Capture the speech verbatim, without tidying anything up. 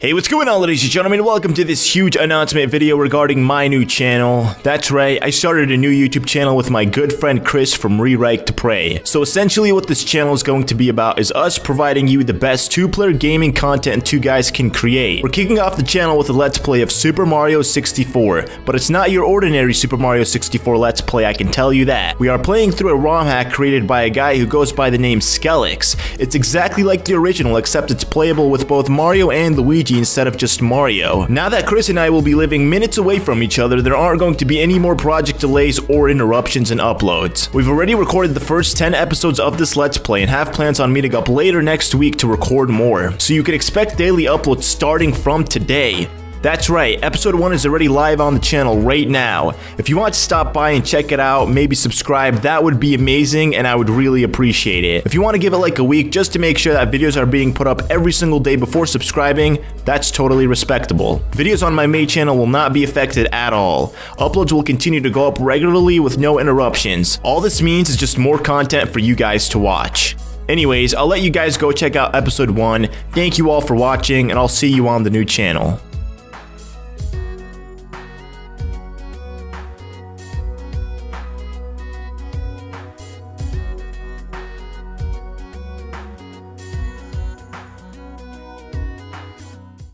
Hey, what's going on, ladies and gentlemen? Welcome to this huge announcement video regarding my new channel. That's right, I started a new YouTube channel with my good friend Chris from Rewrite to Pray. So essentially what this channel is going to be about is us providing you the best two-player gaming content two guys can create. We're kicking off the channel with a let's play of Super Mario sixty-four, but it's not your ordinary Super Mario sixty-four let's play, I can tell you that. We are playing through a ROM hack created by a guy who goes by the name Skellix. It's exactly like the original, except it's playable with both Mario and Luigi instead of just Mario. Now that Chris and I will be living minutes away from each other, there aren't going to be any more project delays or interruptions in uploads. We've already recorded the first ten episodes of this Let's Play and have plans on meeting up later next week to record more. So you can expect daily uploads starting from today. That's right, episode one is already live on the channel right now. If you want to stop by and check it out, maybe subscribe, that would be amazing and I would really appreciate it. If you want to give it like a week just to make sure that videos are being put up every single day before subscribing, that's totally respectable. Videos on my main channel will not be affected at all. Uploads will continue to go up regularly with no interruptions. All this means is just more content for you guys to watch. Anyways, I'll let you guys go check out episode one. Thank you all for watching and I'll see you on the new channel.